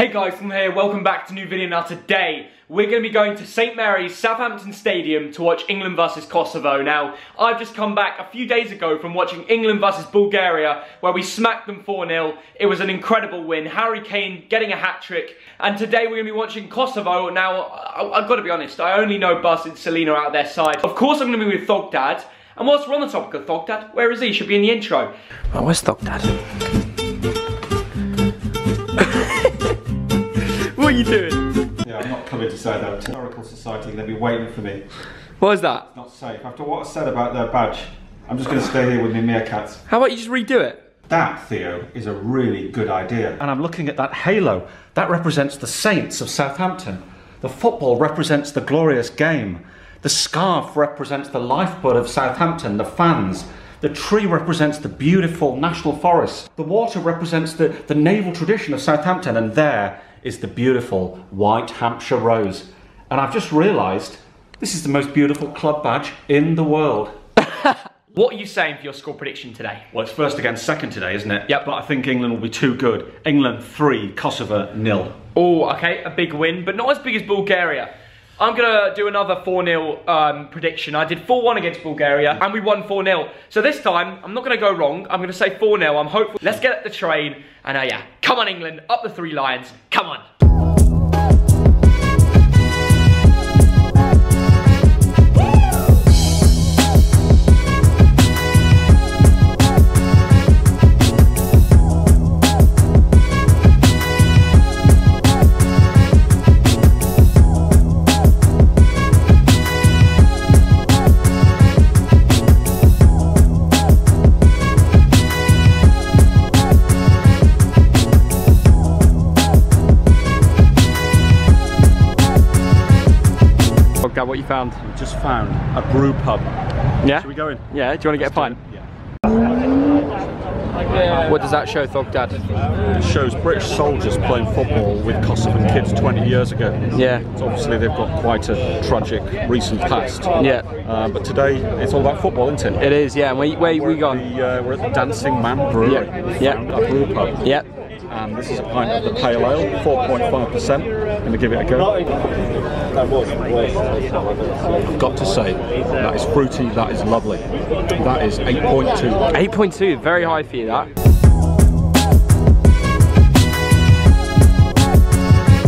Hey guys, I'm here, welcome back to a new video. Now today, we're going to be going to St Mary's, Southampton Stadium to watch England vs Kosovo. Now, I've just come back a few days ago from watching England vs Bulgaria, where we smacked them 4-0. It was an incredible win, Harry Kane getting a hat-trick, and today we're going to be watching Kosovo. Now, I've got to be honest, I only know Buzz and Selena out their side. Of course I'm going to be with Thogdad, and whilst we're on the topic of Thogdad, where is he? He should be in the intro. Oh, where's Thogdad? What are you doing? Yeah, I'm not coming to say that. Historical society, they'll be waiting for me. What is that? It's not safe. After what I said about their badge, I'm just going to stay here with my meerkats. How about you just redo it? That, Theo, is a really good idea. And I'm looking at that halo. That represents the saints of Southampton. The football represents the glorious game. The scarf represents the lifeblood of Southampton, the fans. The tree represents the beautiful national forest. The water represents the naval tradition of Southampton, and there is the beautiful White Hampshire Rose. And I've just realised this is the most beautiful club badge in the world. What are you saying for your score prediction today? Well, it's first against second today, isn't it? Yep. But I think England will be too good. England 3, Kosovo 0. Oh, okay, a big win, but not as big as Bulgaria. I'm gonna do another 4-0 prediction. I did 4-1 against Bulgaria and we won 4-0. So this time, I'm not gonna go wrong. I'm gonna say 4-0, I'm hopeful. Let's get at the train and yeah, come on England, up the three lions, come on. What you found? We just found a brew pub. Yeah? Should we go in? Yeah, do you want to get a pint? Yeah. What does that show, Thogdad? It shows British soldiers playing football with Kosovan kids 20 years ago. Yeah. So obviously they've got quite a tragic recent past. Yeah. But today it's all about football, isn't it? It is, yeah. Where we gone? We're at the Dancing Man Brewery. Yeah. A brew pub. Yeah. And this is a pint of the pale ale, 4.5%. I'm going to give it a go. I've got to say, that is fruity, that is lovely. That is 8.2. 8.2, very high for you, that.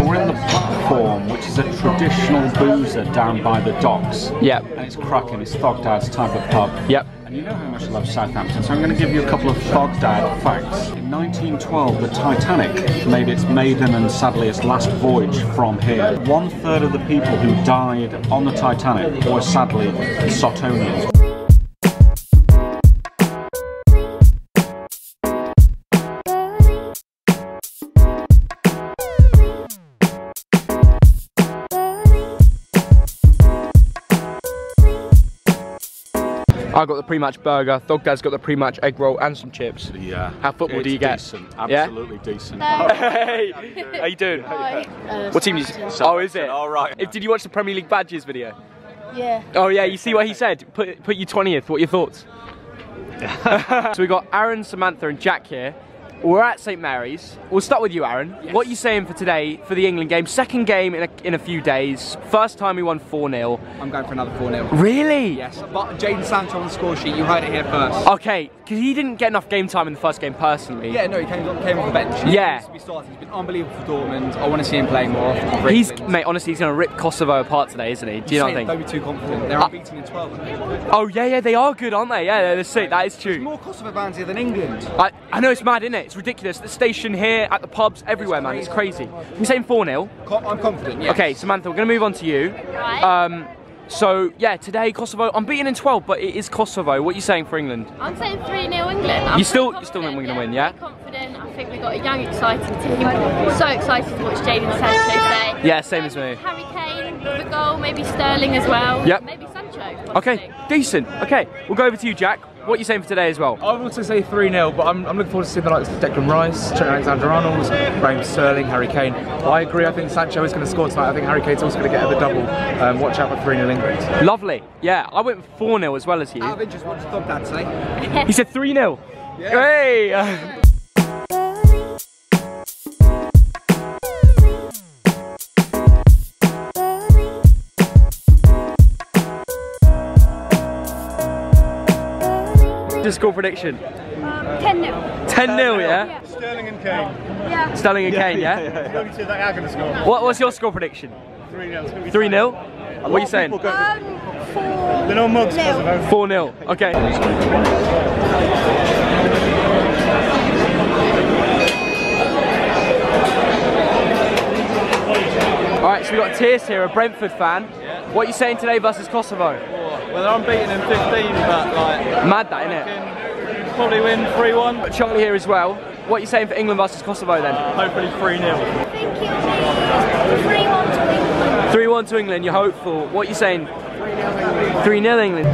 We're in the platform, which is a traditional boozer down by the docks. Yep. And it's cracking, it's Thogdad's type of pub. Yep. You know how much I love Southampton, so I'm going to give you a couple of Thogdad facts. In 1912, the Titanic made its maiden and sadly its last voyage from here. 1/3 of the people who died on the Titanic were sadly Sotonians. I got the pre-match burger, Thogdad's got the pre-match egg roll and some chips. Yeah. How football do you get? Decent. Absolutely decent. Hey, how you doing? What team is it? Oh, is it? Alright. Did you watch the Premier League badges video? Yeah. Oh yeah, you see what he said? Put you 20th, what are your thoughts? So we got Aaron, Samantha and Jack here. We're at St Mary's. We'll start with you, Aaron. Yes. What are you saying for today, for the England game? Second game in a few days. First time we won 4-0. I'm going for another 4-0. Really? Yes, but Jadon Sancho on the score sheet, you heard it here first. Okay, because he didn't get enough game time in the first game personally. Yeah, no, he came off the bench. Yeah. He's been unbelievable for Dortmund. I want to see him playing more often. Mate, honestly, he's going to rip Kosovo apart today, isn't he? Do you not think? Don't be too confident. They're unbeaten in 12, aren't they? Oh, yeah, they are good, aren't they? Yeah, they're sick, that is true. There's more Kosovo fans here than England. I know, it's mad, isn't it? It's ridiculous. The station here, at the pubs, everywhere, man. It's crazy. You're saying 4-0? I'm confident, yes. Okay, Samantha, we're going to move on to you. Right. So, yeah, today, Kosovo, I'm beaten in 12, but it is Kosovo. What are you saying for England? I'm saying 3-0 England. You still think we're going to win, yeah? I'm confident. I think we've got a young, exciting team. I'm so excited to watch Jadon Sancho today. Yeah, same as me. Harry Kane with a goal, maybe Sterling as well. Yep. Maybe Sancho. Okay, decent. Okay, we'll go over to you, Jack. What are you saying for today as well? I would also say 3-0, but I'm looking forward to seeing the likes of Declan Rice, Trent Alexander Arnold, Raheem Sterling, Harry Kane. I agree, I think Sancho is going to score tonight. I think Harry Kane's also going to get the double. Watch out for 3-0 England. Lovely. Yeah, I went 4-0 as well as you. Out of interest, what did Thogdad say? He said 3-0. Yeah. Hey! the score prediction? 10-0. 10-0, yeah? Sterling and Kane. Yeah. Sterling and Kane, yeah? They are going to score. What's your score prediction? 3-0. 3-0? What are you saying? 4-0. Okay. Alright, so we got Tiers here, a Brentford fan. Yeah. What are you saying today versus Kosovo? Well, they're unbeaten in 15, but like... Mad that, innit? We'll probably win 3-1. Charlie here as well. What are you saying for England versus Kosovo then? Hopefully 3-0. I think it'll be 3-1 to England. 3-1 to England, you're hopeful. What are you saying? 3-0 England.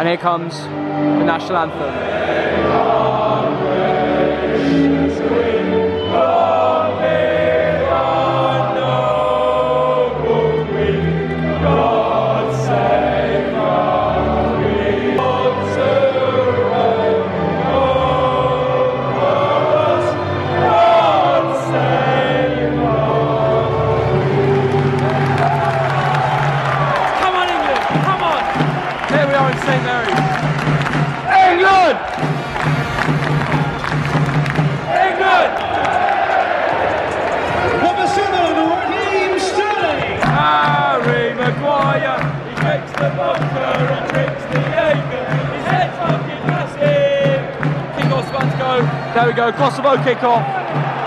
And here comes the national anthem. St Mary's. England! England! Number 7, Raheem Sterling. Harry Maguire, he takes the bunker and drinks the Jaeger. His head's fucking massive. Kickoff's about to go. There we go, Kosovo kickoff.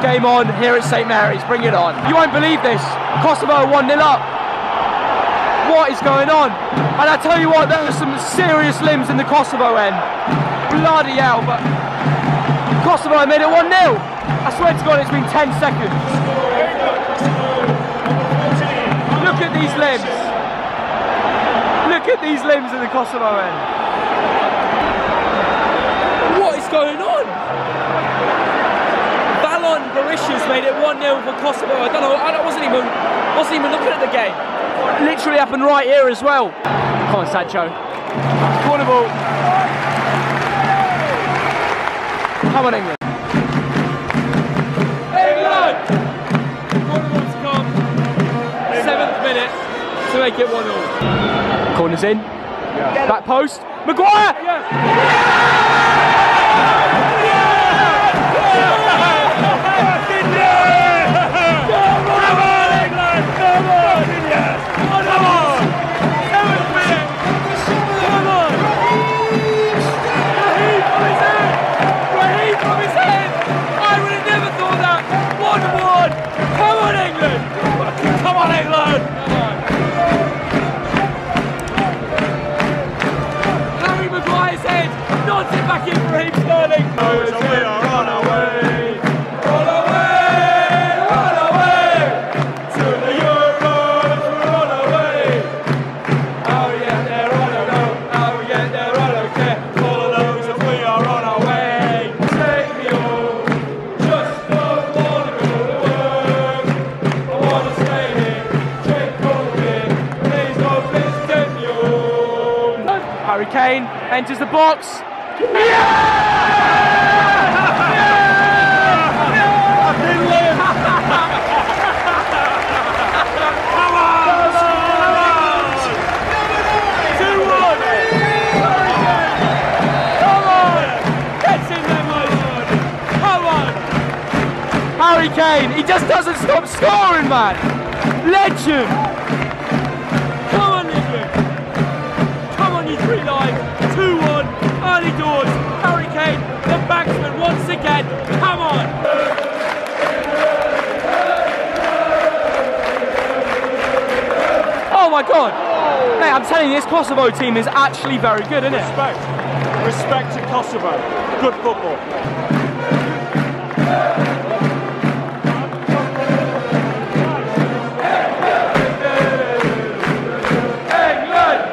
Game on here at St Mary's, bring it on. You won't believe this, Kosovo 1-0 up. What is going on? And I tell you what, there were some serious limbs in the Kosovo end. Bloody hell, but Kosovo made it 1-0. I swear to God, it's been 10 seconds. Look at these limbs. Look at these limbs in the Kosovo end. What is going on? Ballon Varius made it 1-0 for Kosovo. I don't know, I wasn't even looking at the game. Literally happened right here as well. Come on, Sancho. Corner ball. Come on, England. England! Corner ball to come. 7th minute to make it 1-0. Corner's in. Yeah. Back post. Maguire! Yeah. Yeah. Harry Kane enters the box. Yeah! I didn't live. Come on! Come on! 2-1! Come on! Get in there, my lord! Come on! Harry Kane, he just doesn't stop scoring, man! Legend! Again, come on! Oh my God! Mate, I'm telling you, this Kosovo team is actually very good, isn't it? Respect. Respect to Kosovo. Good football. England!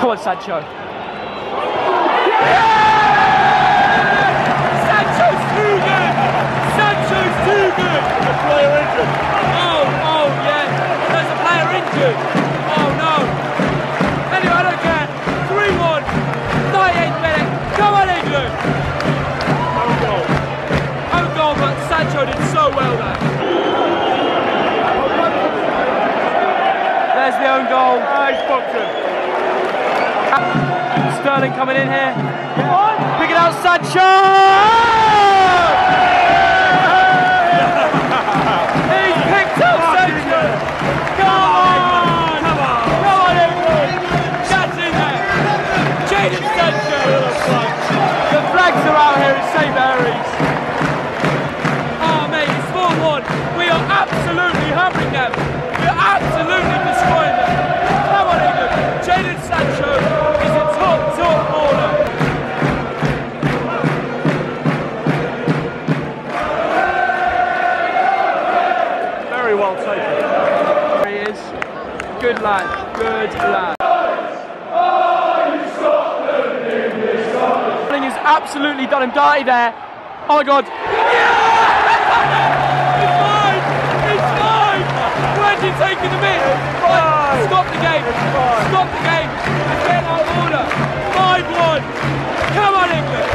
Come on, Sancho. Yeah! Come on, England! Sterling coming in here. Pick it out, Sancho! He picked up Sancho! Come on, everyone! That's in there! Jadon Sancho! The flags are out here at St Mary's. Oh, mate, it's 4-1. We are absolutely hammering them. We are absolutely destroying them. Come on, England. Jadon Sancho is a top baller. Very well taken. There he is. Good lad. Good lad. Has absolutely done him dirty there. Oh my God. It's fine. Where's he taking the miss? Right. Stop the game. Get out of order. 5-1. Come on, England.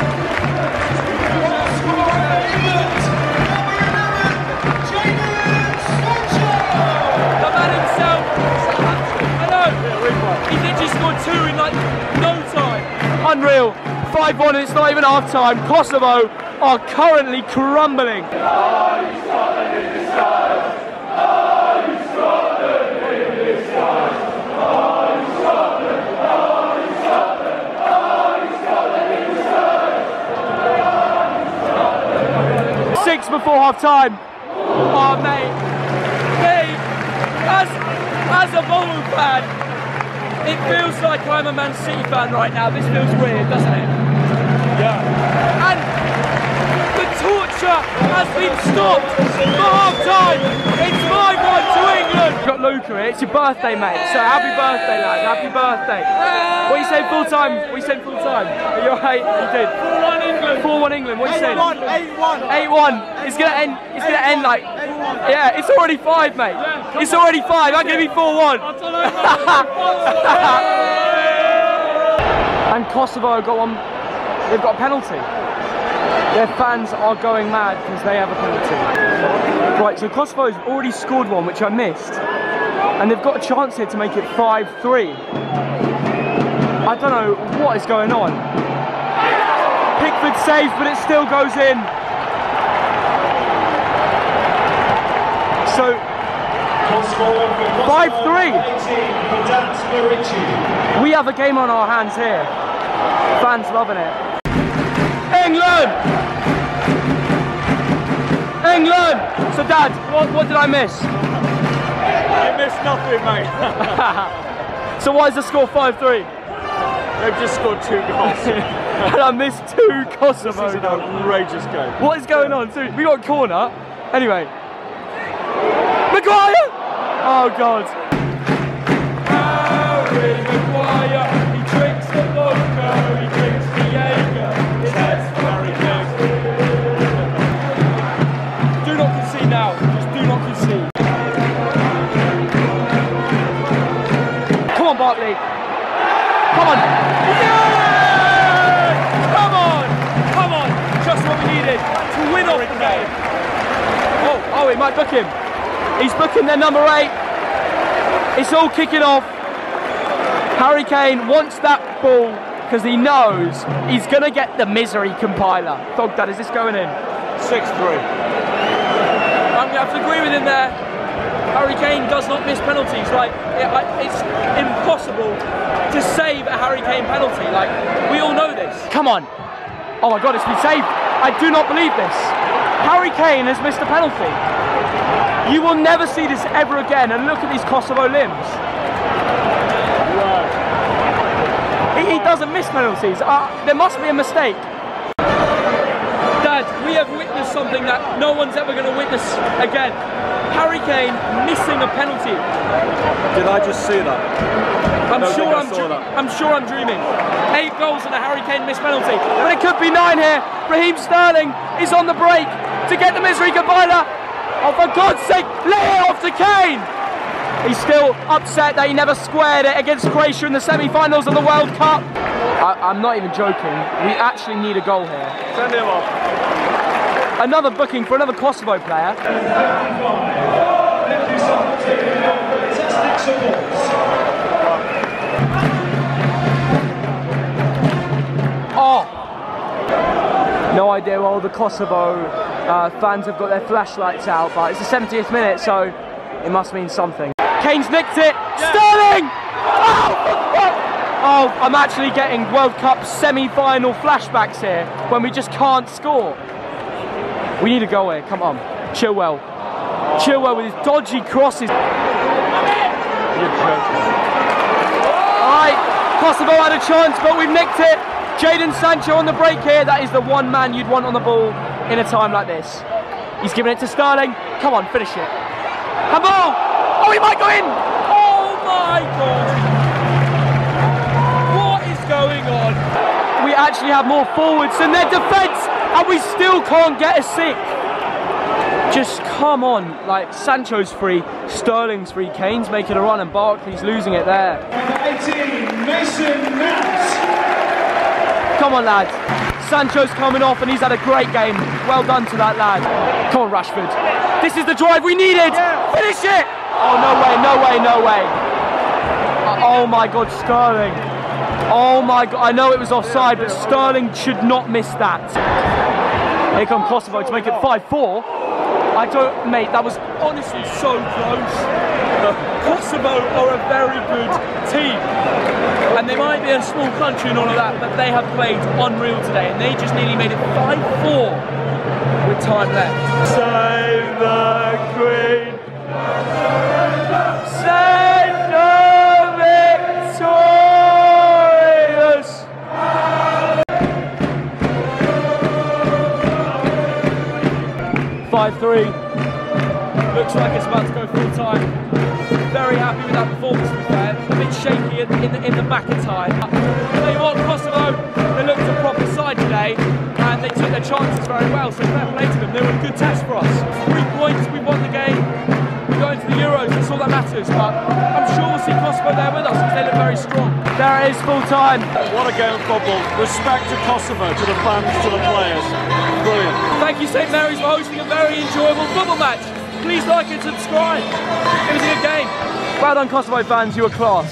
The man himself. I know. He literally scored two in like no time. Unreal. 5-1 and it's not even half time. Kosovo are currently crumbling. Six before half time. Oh mate, as a Bolton fan, it feels like I'm a Man City fan right now. This feels weird, doesn't it? Yeah. And the torture has been stopped for half time. It's 5-1 to England. We've got Luca here. It's your birthday, mate. So happy birthday, lad. Happy birthday. What are you saying? Full time. What are you saying? Full time. Are you alright? You did. 4-1 England. 4-1 England. What are you saying? 8-1. It's gonna end. It's gonna end like. Yeah. It's already 5, mate. It's already 5. I'm gonna be 4-1. And Kosovo got one. They've got a penalty. Their fans are going mad because they have a penalty. Right, so Kosovo's already scored one, which I missed. And they've got a chance here to make it 5-3. I don't know what is going on. Pickford saves, but it still goes in. So, 5-3. We have a game on our hands here. Fans loving it. England! So Dad, what did I miss? You missed nothing, mate. So why is the score 5-3? They've just scored 2 goals. And I missed 2 Kosovo. This is an outrageous game. What is going on? So we got a corner. Anyway. Maguire! Oh God. Harry Maguire. Barkley. Come on. Yeah! Come on. Just what we needed to win off the game. Oh, he might book him. He's booking their number 8. It's all kicking off. Harry Kane wants that ball because he knows he's going to get the misery compiler. Thogdad, is this going in? 6-3. I'm going to have to agree with him there. Harry Kane does not miss penalties. Like, it's impossible to save a Harry Kane penalty. Like, we all know this. Come on. Oh my God, it's been saved. I do not believe this. Harry Kane has missed a penalty. You will never see this ever again. And look at these Kosovo limbs. He doesn't miss penalties. There must be a mistake. Dad, we have witnessed something that no one's ever going to witness again. Harry Kane missing a penalty. Did I just see that? I'm sure I'm dreaming. 8 goals and a Harry Kane missed penalty. But it could be 9 here. Raheem Sterling is on the break to get the misery compiler. Oh, for God's sake, lay it off to Kane. He's still upset that he never squared it against Croatia in the semi-finals of the World Cup. I'm not even joking. We actually need a goal here. Send him off. Another booking for another Kosovo player. Kosovo fans have got their flashlights out, but it's the 70th minute, so it must mean something. Kane's nicked it. Yeah. Sterling! Oh, I'm actually getting World Cup semi-final flashbacks here when we just can't score. We need a goal here, come on. Chillwell. Chillwell with his dodgy crosses. Alright, Kosovo had a chance, but we've nicked it. Jadon Sancho on the break here. That is the one man you'd want on the ball in a time like this. He's giving it to Sterling. Come on, finish it. Handball! Oh, he might go in! Oh my God! Going on. We actually have more forwards than their defence, and we still can't get a sick. Just come on, like Sancho's free, Sterling's free, Kane's making a run, and Barkley's losing it there. 18, Mason Mount. Come on, lads. Sancho's coming off, and he's had a great game. Well done to that lad. Come on, Rashford. This is the drive we needed. Yeah. Finish it. Oh no way, no way, no way. Oh my God, Sterling. Oh my God, I know it was offside, but Sterling should not miss that. Here comes Kosovo to make it 5-4. I don't, mate, that was honestly so close. Kosovo are a very good team. And they might be a small country and all of that, but they have played unreal today. And they just nearly made it 5-4 with time left. Save the Queen. Save the victor. Three. Looks like it's about to go full time. Very happy with that performance there. A bit shaky in the back of time. Tell you what, Kosovo, they looked a proper side today and they took their chances very well, so fair play to them. They were a good test for us. 3 points, we won the game. We go into the Euros, that's all that matters, but I'm sure we'll see Kosovo there with us because they look very strong. There it is, full time. What a game of football. Respect to Kosovo, to the fans, to the players. Brilliant. Thank you St Mary's for hosting a very enjoyable football match. Please like and subscribe. It was a good game. Well done Kosovo fans, you were class.